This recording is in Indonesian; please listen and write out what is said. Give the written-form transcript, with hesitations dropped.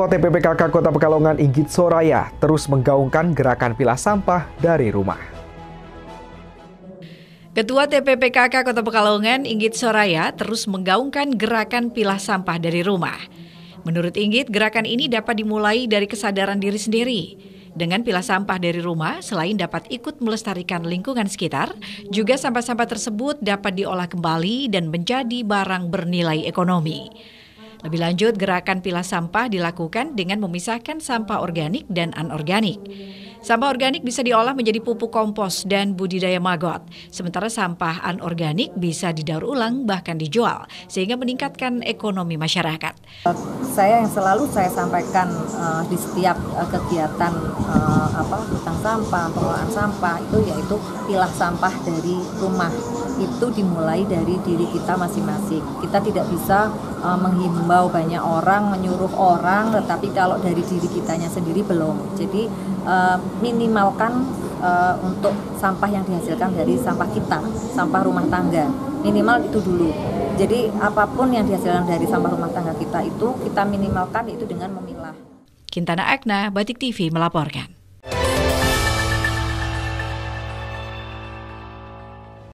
Ketua TPPKK Kota Pekalongan Inggit Soraya terus menggaungkan gerakan pilah sampah dari rumah. Ketua TPPKK Kota Pekalongan Inggit Soraya terus menggaungkan gerakan pilah sampah dari rumah. Menurut Inggit, gerakan ini dapat dimulai dari kesadaran diri sendiri. Dengan pilah sampah dari rumah, selain dapat ikut melestarikan lingkungan sekitar, juga sampah-sampah tersebut dapat diolah kembali dan menjadi barang bernilai ekonomi. Lebih lanjut, gerakan pilah sampah dilakukan dengan memisahkan sampah organik dan anorganik. Sampah organik bisa diolah menjadi pupuk kompos dan budidaya maggot, sementara sampah anorganik bisa didaur ulang bahkan dijual, sehingga meningkatkan ekonomi masyarakat. Yang selalu saya sampaikan di setiap kegiatan tentang sampah, pengelolaan sampah itu yaitu pilah sampah dari rumah. Itu dimulai dari diri kita masing-masing. Kita tidak bisa menghimbau banyak orang, menyuruh orang, tetapi kalau dari diri kitanya sendiri belum. Jadi minimalkan untuk sampah yang dihasilkan dari sampah kita, sampah rumah tangga. Minimal itu dulu. Jadi apapun yang dihasilkan dari sampah rumah tangga kita itu kita minimalkan, yaitu dengan memilah. Kintana Agna, Batik TV melaporkan.